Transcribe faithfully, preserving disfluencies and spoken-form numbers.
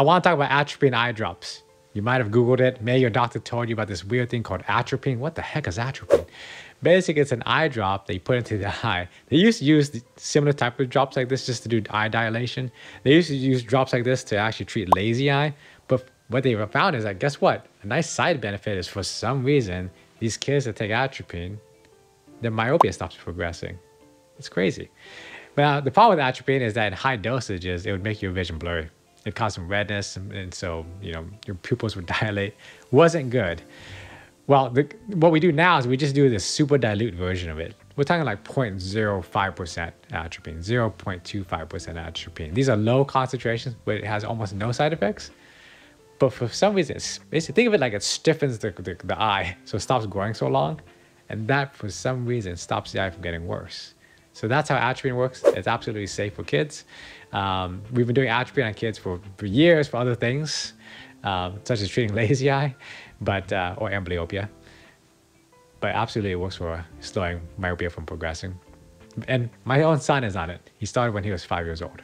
I want to talk about atropine eye drops. You might have Googled it. Maybe your doctor told you about this weird thing called atropine. What the heck is atropine? Basically, it's an eye drop that you put into the eye. They used to use similar type of drops like this just to do eye dilation. They used to use drops like this to actually treat lazy eye. But what they found is that, guess what? A nice side benefit is, for some reason, these kids that take atropine, their myopia stops progressing. It's crazy. Now, the problem with atropine is that in high dosages, it would make your vision blurry. It caused some redness, and so, you know, your pupils would dilate. Wasn't good. Well, the, what we do now is we just do this super dilute version of it. We're talking like zero point zero five percent atropine, zero point two five percent atropine. These are low concentrations, but it has almost no side effects. But for some reason, it's, think of it like it stiffens the, the, the eye, so it stops growing so long. And that, for some reason, stops the eye from getting worse. So that's how atropine works. It's absolutely safe for kids. Um, we've been doing atropine on kids for, for years for other things, um, such as treating lazy eye, but uh, or amblyopia. But absolutely, it works for slowing myopia from progressing. And my own son is on it. He started when he was five years old.